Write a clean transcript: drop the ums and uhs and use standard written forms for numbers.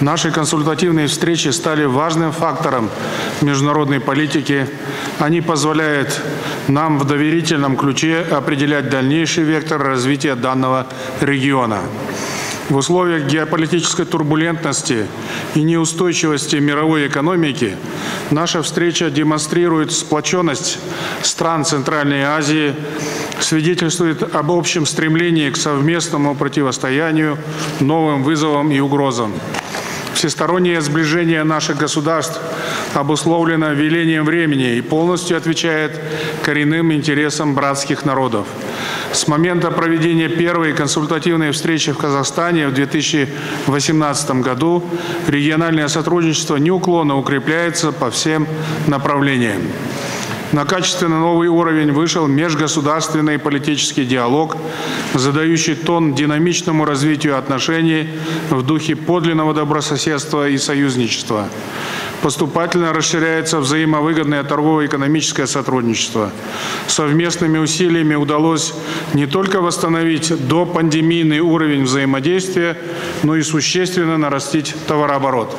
Наши консультативные встречи стали важным фактором международной политики. Они позволяют нам в доверительном ключе определять дальнейший вектор развития данного региона. В условиях геополитической турбулентности и неустойчивости мировой экономики наша встреча демонстрирует сплоченность стран Центральной Азии, свидетельствует об общем стремлении к совместному противостоянию новым вызовам и угрозам. Всестороннее сближение наших государств обусловлено велением времени и полностью отвечает коренным интересам братских народов. С момента проведения первой консультативной встречи в Казахстане в 2018 году региональное сотрудничество неуклонно укрепляется по всем направлениям. На качественно новый уровень вышел межгосударственный политический диалог, задающий тон динамичному развитию отношений в духе подлинного добрососедства и союзничества. Поступательно расширяется взаимовыгодное торгово-экономическое сотрудничество. Совместными усилиями удалось не только восстановить допандемийный уровень взаимодействия, но и существенно нарастить товарооборот.